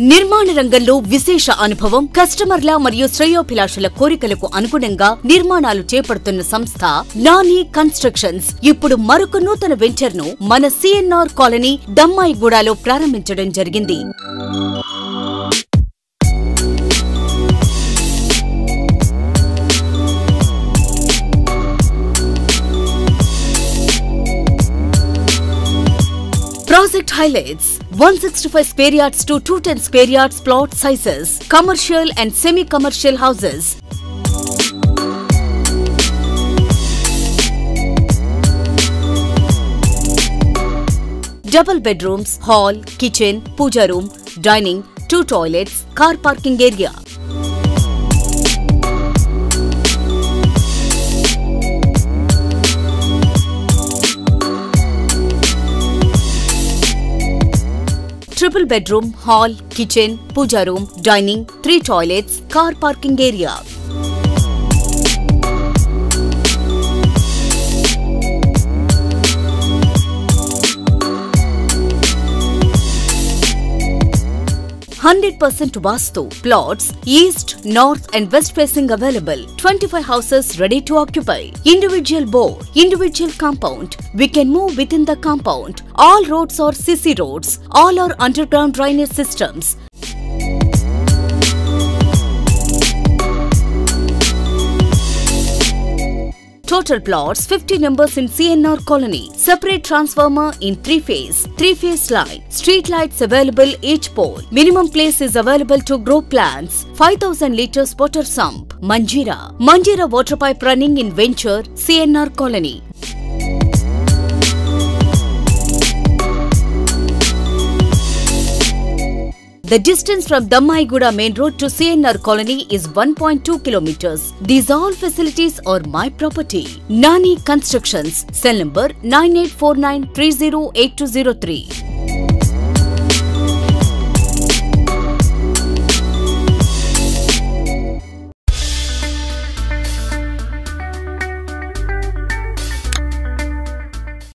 Nirman Rangalo Visisha Anpavum, Customerla Mario Sreyo Pilashala Korikalaku Anukunanga, Nirmanalu Chepadutunna Samstha, Nani Constructions, Ippudu Maroka Nootana Venture nu, Mana CNR Colony, Dammaiguda lo Prarambhinchadam Jarigindi. Project highlights 165 square yards to 210 square yards plot sizes, commercial and semi-commercial houses. Double bedrooms, hall, kitchen, puja room, dining, 2 toilets, car parking area. Triple bedroom, hall, kitchen, puja room, dining, 3 toilets, car parking area. %100% Vasthu plots, east, north and west facing available. 25 houses ready to occupy. Individual bore, individual compound. We can move within the compound. All roads are CC roads. All are underground drainage systems. Total plots 50 numbers in CNR Colony. Separate transformer in 3-phase. 3-phase line. Street lights available each pole. Minimum place is available to grow plants. 5,000 liters water sump. Manjira. Manjira water pipe running in venture CNR Colony. The distance from Dammaiguda main road to CNR Colony is 1.2 kilometers. These all facilities are my property. Nani Constructions. Cell number 9849308203.